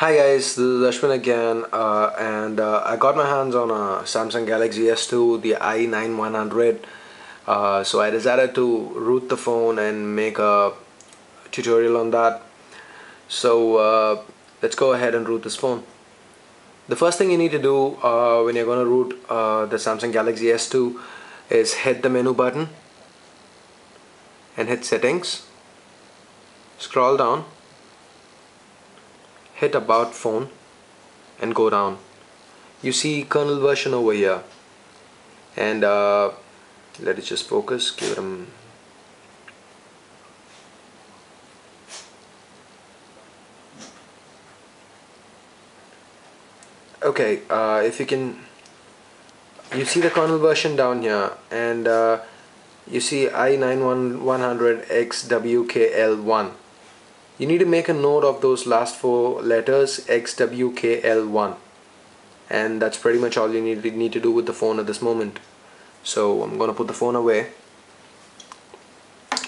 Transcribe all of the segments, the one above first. Hi guys, this is Ashwin again, and I got my hands on a Samsung Galaxy S2, the I9100. So I decided to root the phone and make a tutorial on that. So let's go ahead and root this phone. The first thing you need to do when you're going to root the Samsung Galaxy S2 is hit the menu button and hit settings. Scroll down. Hit about phone and go down. You see kernel version over here, and let it just focus. Give it a okay, if you can, you see the kernel version down here, and you see I9100XWKL1. You need to make a note of those last four letters, XWKL1, and that's pretty much all you need to do with the phone at this moment. So I'm gonna put the phone away.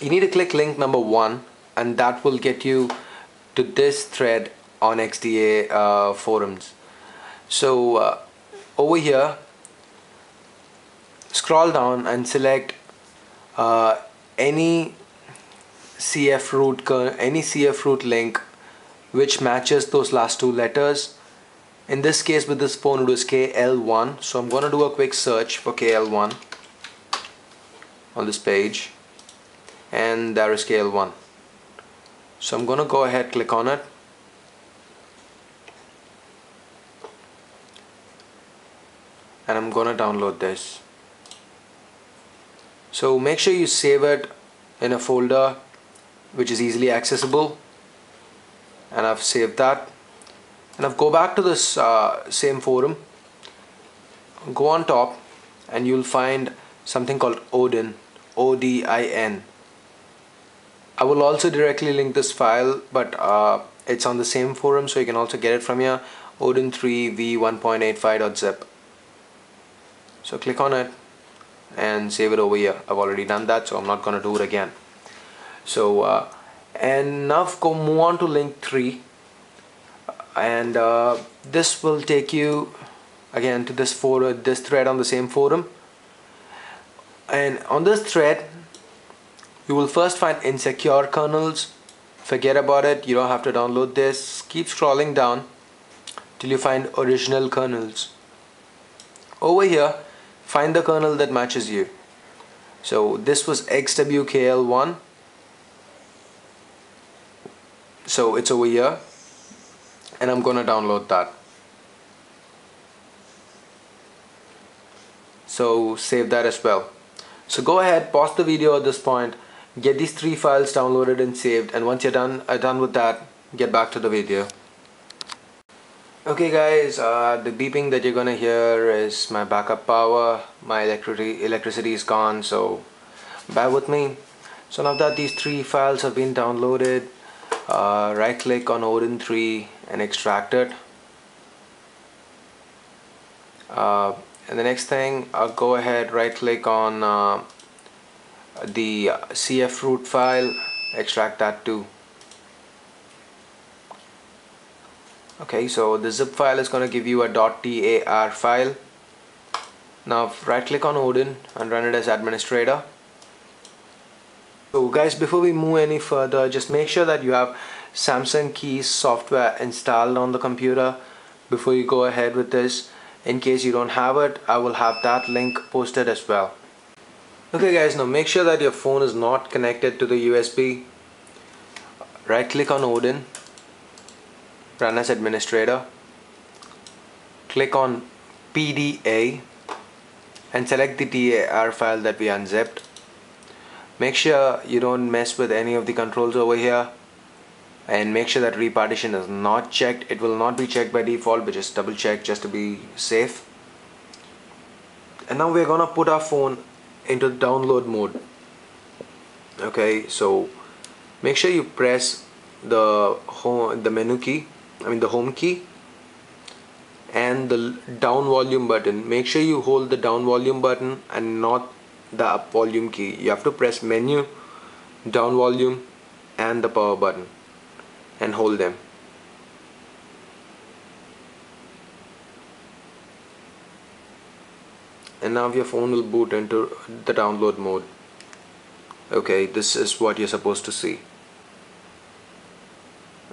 You need to click link number 1, and that will get you to this thread on XDA forums. So over here, scroll down and select any CF Root link which matches those last two letters. In this case, with this phone, it was KL1, so I'm gonna do a quick search for KL1 on this page, and there is KL1. So I'm gonna go ahead, click on it, and I'm gonna download this. So make sure you save it in a folder which is easily accessible, and I've saved that, and I've go back to this same forum, go on top, and you'll find something called Odin, ODIN. I will also directly link this file, but it's on the same forum, so you can also get it from here, odin3v1.85.zip. So click on it and save it over here. I've already done that, so I'm not gonna do it again. So and now go move on to link 3, and this will take you again to this forum, this thread on the same forum, and on this thread you will first find insecure kernels. Forget about it, you don't have to download this. Keep scrolling down till you find original kernels. Over here, find the kernel that matches you. So this was XWKL1, so it's over here, and I'm gonna download that. So save that as well. So go ahead, pause the video at this point, get these three files downloaded and saved, and once you're done with that, get back to the video. Okay guys, the beeping that you're gonna hear is my backup power. My electricity is gone, so bear with me. So now that these three files have been downloaded, right click on Odin 3 and extract it, and the next thing, I'll go ahead, right click on the CF Root file, extract that too. Okay, so the zip file is going to give you a .tar file. Now right click on Odin and run it as administrator. So guys, before we move any further, just make sure that you have Samsung Kies software installed on the computer before you go ahead with this. In case you don't have it, I will have that link posted as well. Okay guys, now make sure that your phone is not connected to the USB. Right click on Odin, run as administrator, click on PDA and select the TAR file that we unzipped. Make sure you don't mess with any of the controls over here, and make sure that repartition is not checked. It will not be checked by default, but just double check just to be safe. And now we're gonna put our phone into download mode. Okay, so make sure you press the home key and the down volume button. Make sure you hold the down volume button and not the up volume key. You have to press menu, down volume and the power button and hold them. and now your phone will boot into the download mode. Okay, this is what you're supposed to see.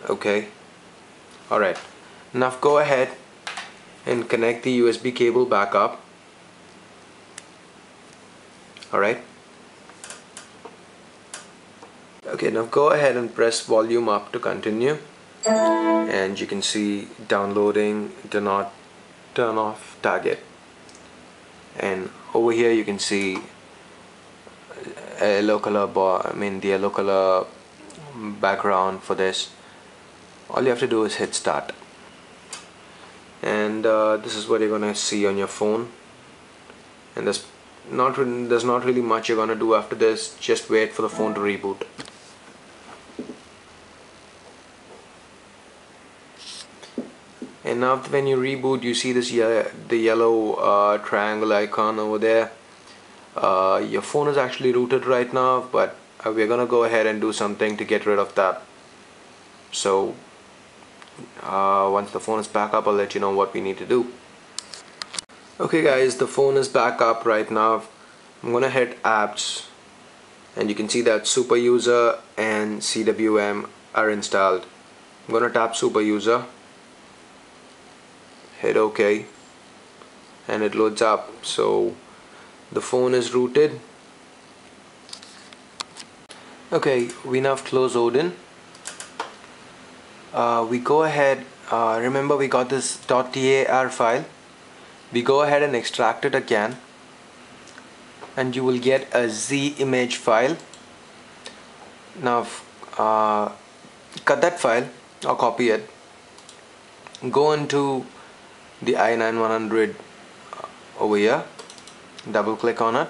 Okay, alright, now go ahead and connect the USB cable back up. Alright, okay, now go ahead and press volume up to continue, and you can see downloading, do not turn off target, and over here you can see a yellow color bar, I mean the yellow color background for this. All you have to do is hit start, and this is what you're gonna see on your phone, and there's not really much you're gonna do after this. Just wait for the phone to reboot. And now when you reboot, you see this the yellow triangle icon over there. Your phone is actually rooted right now, but we're gonna go ahead and do something to get rid of that. So once the phone is back up, I'll let you know what we need to do. Okay guys, the phone is back up right now. I'm gonna hit apps, and you can see that super user and CWM are installed. I'm gonna tap super user, hit OK, and it loads up. So the phone is rooted. Okay, we now close Odin. We go ahead, remember we got this .tar file, we go ahead and extract it again, and you will get a Z image file. Now cut that file or copy it, go into the I9100 over here, double click on it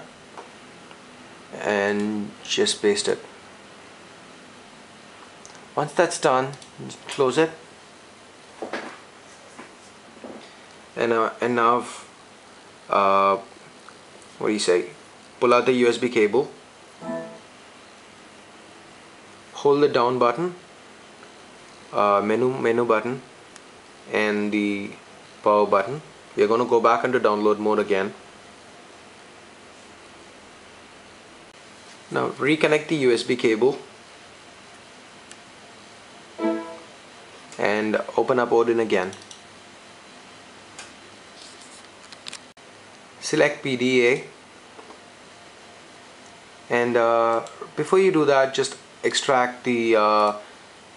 and just paste it. Once that's done, close it, and now what do you say, pull out the USB cable, hold the down button, menu button and the power button. We're going to go back into download mode again. Now reconnect the USB cable and open up Odin again. Select PDA, and before you do that, just extract the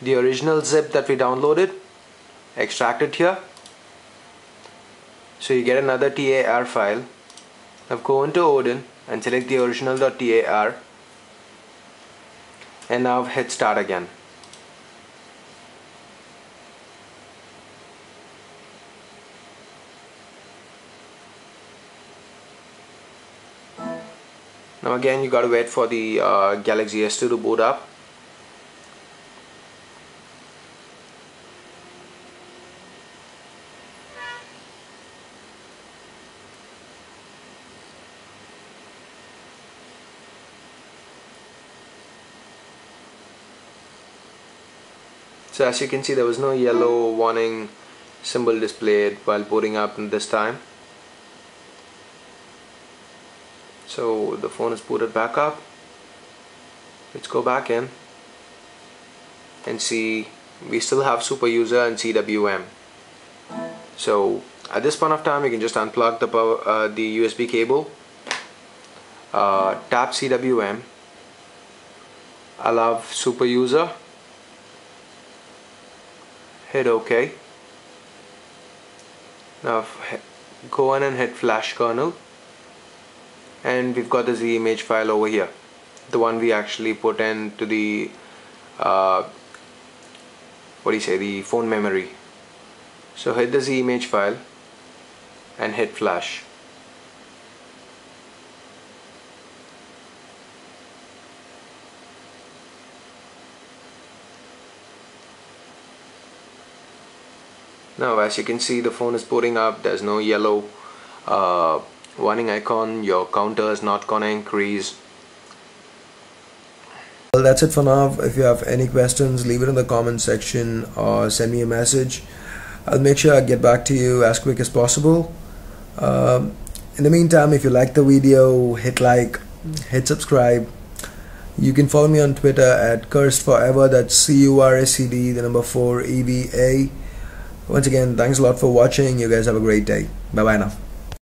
original zip that we downloaded. Extract it here, so you get another TAR file. Now go into Odin and select the original.tar, and now hit start again. Now again you gotta wait for the Galaxy S2 to boot up. So as you can see, there was no yellow warning symbol displayed while booting up this time. So the phone is booted back up. Let's go back in and see, we still have super user and CWM. So at this point of time, you can just unplug the power, the USB cable, tap CWM, allow super user, hit OK. Now go in and hit flash kernel, and we've got the Z image file over here, the one we actually put into the the phone memory. So hit the Z image file and hit flash. Now as you can see, the phone is booting up. There's no yellow warning icon. Your counter is not gonna increase. Well, that's it for now. If you have any questions, leave it in the comment section or send me a message. I'll make sure I get back to you as quick as possible. In the meantime, if you like the video, hit like, hit subscribe. You can follow me on Twitter at Cursed4Eva, that's C-U-R-S-E-D4EVA. Once again, thanks a lot for watching. You guys have a great day. Bye bye now.